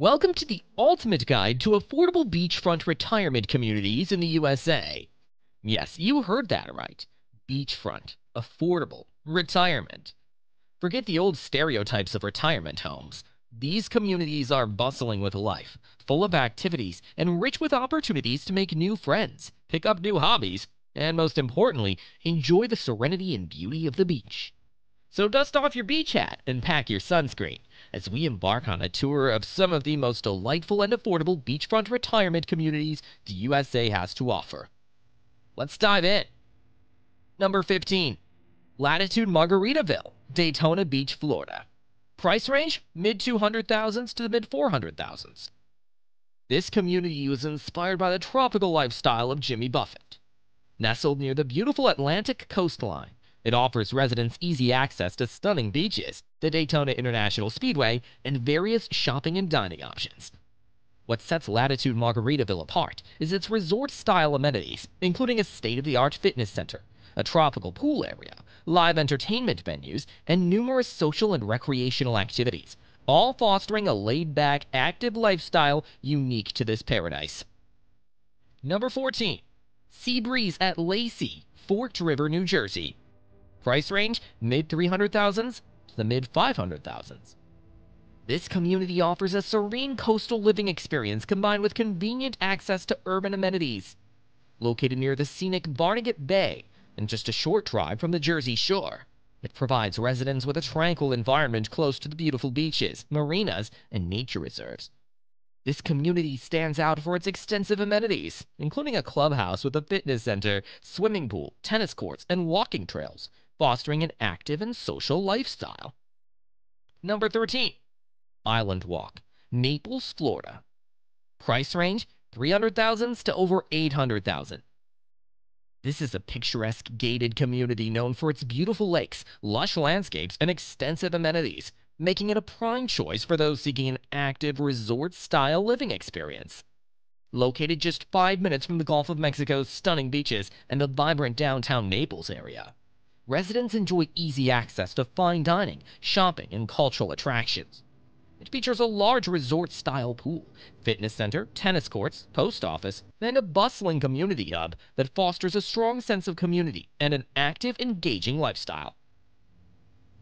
Welcome to the ultimate guide to affordable beachfront retirement communities in the USA. Yes, you heard that right. Beachfront, affordable, retirement. Forget the old stereotypes of retirement homes. These communities are bustling with life, full of activities, and rich with opportunities to make new friends, pick up new hobbies, and most importantly, enjoy the serenity and beauty of the beach. So dust off your beach hat and pack your sunscreen as we embark on a tour of some of the most delightful and affordable beachfront retirement communities the USA has to offer. Let's dive in. Number 15. Latitude Margaritaville, Daytona Beach, Florida. Price range, mid-$200,000s to the mid-$400,000s. This community was inspired by the tropical lifestyle of Jimmy Buffett. Nestled near the beautiful Atlantic coastline, it offers residents easy access to stunning beaches, the Daytona International Speedway, and various shopping and dining options. What sets Latitude Margaritaville apart is its resort-style amenities, including a state-of-the-art fitness center, a tropical pool area, live entertainment venues, and numerous social and recreational activities, all fostering a laid-back, active lifestyle unique to this paradise. Number 14. Sea Breeze at Lacey, Forked River, New Jersey. Price range, mid-$300,000s to the mid-$500,000s. This community offers a serene coastal living experience combined with convenient access to urban amenities. Located near the scenic Barnegat Bay and just a short drive from the Jersey Shore, it provides residents with a tranquil environment close to the beautiful beaches, marinas, and nature reserves. This community stands out for its extensive amenities, including a clubhouse with a fitness center, swimming pool, tennis courts, and walking trails, fostering an active and social lifestyle. Number 13. Island Walk, Naples, Florida. Price range, $300,000 to over $800,000. This is a picturesque gated community known for its beautiful lakes, lush landscapes, and extensive amenities, making it a prime choice for those seeking an active resort-style living experience. Located just 5 minutes from the Gulf of Mexico's stunning beaches and the vibrant downtown Naples area, residents enjoy easy access to fine dining, shopping, and cultural attractions. It features a large resort-style pool, fitness center, tennis courts, post office, and a bustling community hub that fosters a strong sense of community and an active, engaging lifestyle.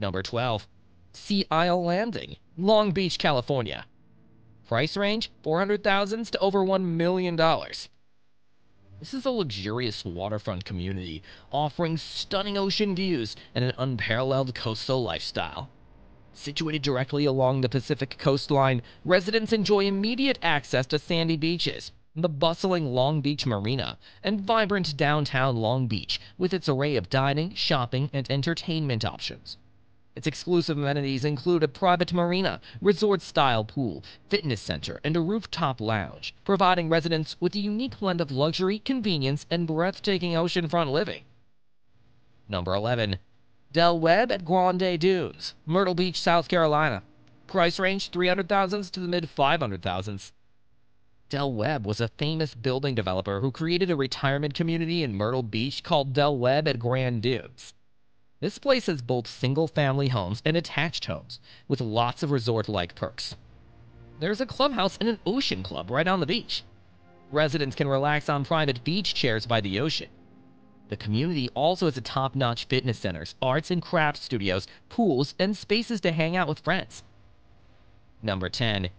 Number 12. Sea Isle Landing, Long Beach, California. Price range, $400,000 to over $1 million. This is a luxurious waterfront community offering stunning ocean views and an unparalleled coastal lifestyle. Situated directly along the Pacific coastline, residents enjoy immediate access to sandy beaches, the bustling Long Beach Marina, and vibrant downtown Long Beach with its array of dining, shopping, and entertainment options. Its exclusive amenities include a private marina, resort-style pool, fitness center, and a rooftop lounge, providing residents with a unique blend of luxury, convenience, and breathtaking oceanfront living. Number 11. Del Webb at Grande Dunes, Myrtle Beach, South Carolina. Price range, $300,000 to the mid-$500,000s. Del Webb was a famous building developer who created a retirement community in Myrtle Beach called Del Webb at Grande Dunes. This place has both single-family homes and attached homes, with lots of resort-like perks. There's a clubhouse and an ocean club right on the beach. Residents can relax on private beach chairs by the ocean. The community also has a top-notch fitness centers, arts and crafts studios, pools, and spaces to hang out with friends. Number 10.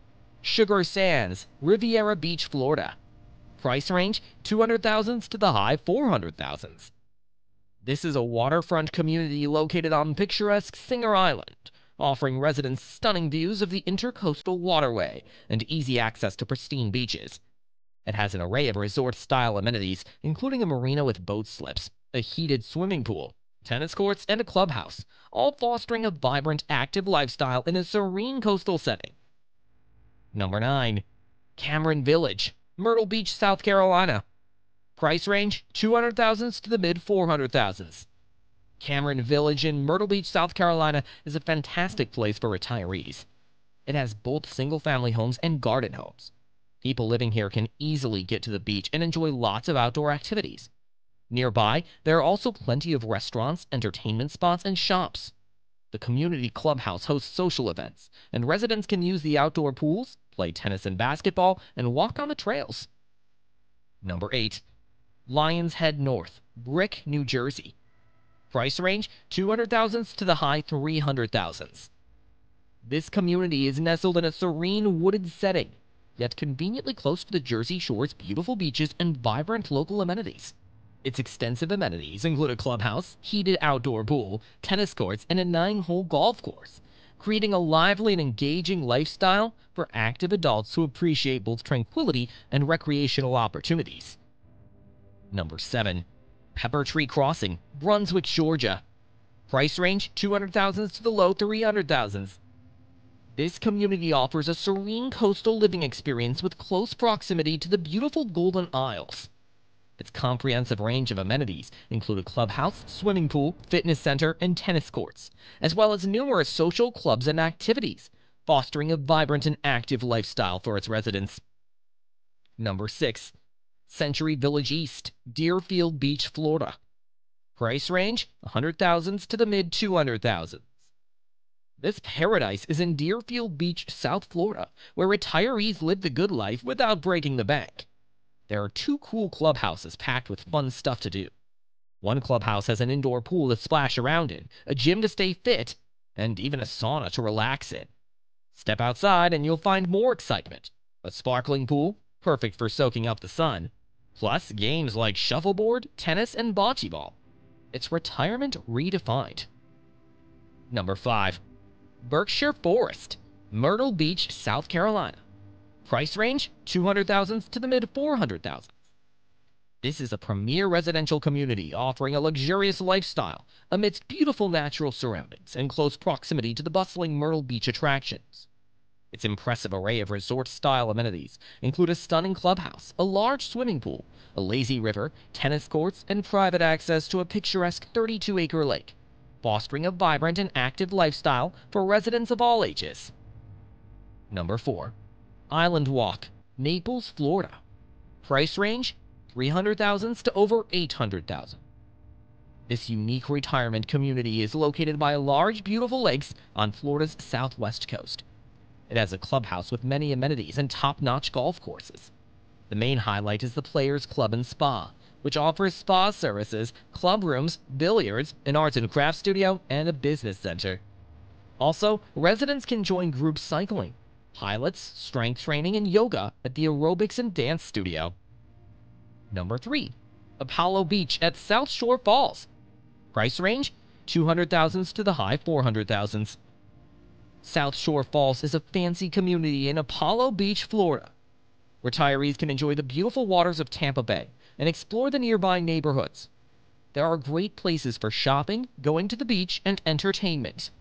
Sugar Sands, Riviera Beach, Florida. Price range, $200,000 to the high $400,000s. This is a waterfront community located on picturesque Singer Island, offering residents stunning views of the intercoastal waterway and easy access to pristine beaches. It has an array of resort-style amenities, including a marina with boat slips, a heated swimming pool, tennis courts, and a clubhouse, all fostering a vibrant, active lifestyle in a serene coastal setting. Number 9. Cameron Village, Myrtle Beach, South Carolina. Price range, $200,000 to the mid-$400,000s. Cameron Village in Myrtle Beach, South Carolina is a fantastic place for retirees. It has both single-family homes and garden homes. People living here can easily get to the beach and enjoy lots of outdoor activities. Nearby, there are also plenty of restaurants, entertainment spots, and shops. The community clubhouse hosts social events, and residents can use the outdoor pools, play tennis and basketball, and walk on the trails. Number 8. Lions Head North, Brick, New Jersey. Price range, $200,000 to the high $300,000s. This community is nestled in a serene wooded setting, yet conveniently close to the Jersey Shore's beautiful beaches and vibrant local amenities. Its extensive amenities include a clubhouse, heated outdoor pool, tennis courts, and a 9-hole golf course, creating a lively and engaging lifestyle for active adults who appreciate both tranquility and recreational opportunities. Number 7. Peppertree Crossing, Brunswick, Georgia. Price range, $200,000 to the low $300,000s. This community offers a serene coastal living experience with close proximity to the beautiful Golden Isles. Its comprehensive range of amenities include a clubhouse, swimming pool, fitness center, and tennis courts, as well as numerous social clubs and activities, fostering a vibrant and active lifestyle for its residents. Number 6. Century Village East, Deerfield Beach, Florida. Price range, $100,000 to the mid-$200,000s. This paradise is in Deerfield Beach, South Florida, where retirees live the good life without breaking the bank. There are 2 cool clubhouses packed with fun stuff to do. One clubhouse has an indoor pool to splash around in, a gym to stay fit, and even a sauna to relax in. Step outside and you'll find more excitement. A sparkling pool, perfect for soaking up the sun, plus games like shuffleboard, tennis, and bocce ball. It's retirement redefined. Number 5. Berkshire Forest, Myrtle Beach, South Carolina. Price range, $200,000 to the mid-$400,000s. This is a premier residential community offering a luxurious lifestyle amidst beautiful natural surroundings and close proximity to the bustling Myrtle Beach attractions. Its impressive array of resort-style amenities include a stunning clubhouse, a large swimming pool, a lazy river, tennis courts, and private access to a picturesque 32-acre lake, fostering a vibrant and active lifestyle for residents of all ages. Number 4. Island Walk, Naples, Florida. Price range, $300,000 to over $800,000. This unique retirement community is located by large, beautiful lakes on Florida's southwest coast. It has a clubhouse with many amenities and top-notch golf courses. The main highlight is the Players Club and Spa, which offers spa services, club rooms, billiards, an arts and crafts studio, and a business center. Also, residents can join group cycling, pilates, strength training, and yoga at the aerobics and dance studio. Number 3. Apollo Beach at South Shore Falls. Price range, $200,000 to the high $400,000s. South Shore Falls is a fancy community in Apollo Beach, Florida. Retirees can enjoy the beautiful waters of Tampa Bay and explore the nearby neighborhoods. There are great places for shopping, going to the beach, and entertainment.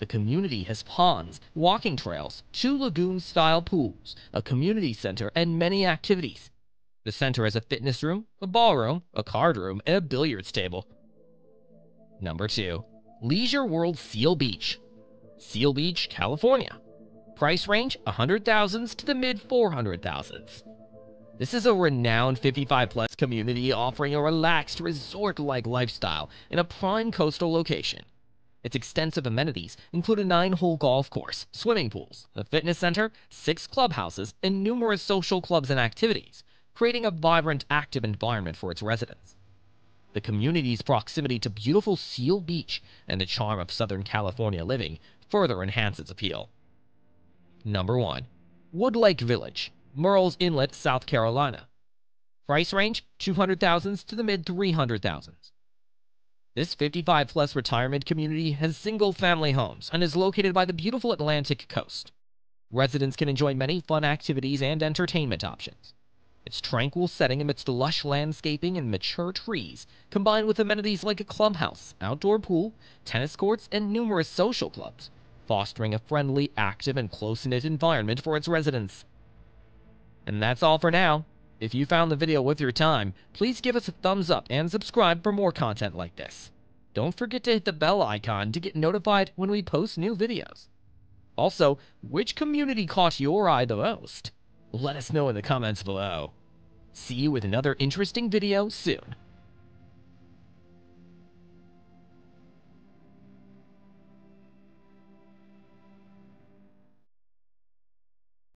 The community has ponds, walking trails, 2 lagoon-style pools, a community center, and many activities. The center has a fitness room, a ballroom, a card room, and a billiards table. Number 2. Leisure World Seal Beach, Seal Beach, California. Price range, $100,000 to the mid-$400,000s. This is a renowned 55-plus community offering a relaxed, resort-like lifestyle in a prime coastal location. Its extensive amenities include a 9-hole golf course, swimming pools, a fitness center, 6 clubhouses, and numerous social clubs and activities, creating a vibrant, active environment for its residents. The community's proximity to beautiful Seal Beach and the charm of Southern California living further enhance its appeal. Number 1. Woodlake Village, Murrells Inlet, South Carolina. Price range, $200,000 to the mid-$300,000s. This 55-plus retirement community has single-family homes and is located by the beautiful Atlantic coast. Residents can enjoy many fun activities and entertainment options. Its tranquil setting amidst lush landscaping and mature trees, combined with amenities like a clubhouse, outdoor pool, tennis courts, and numerous social clubs, fostering a friendly, active, and close-knit environment for its residents. And that's all for now. If you found the video worth your time, please give us a thumbs up and subscribe for more content like this. Don't forget to hit the bell icon to get notified when we post new videos. Also, which community caught your eye the most? Let us know in the comments below. See you with another interesting video soon.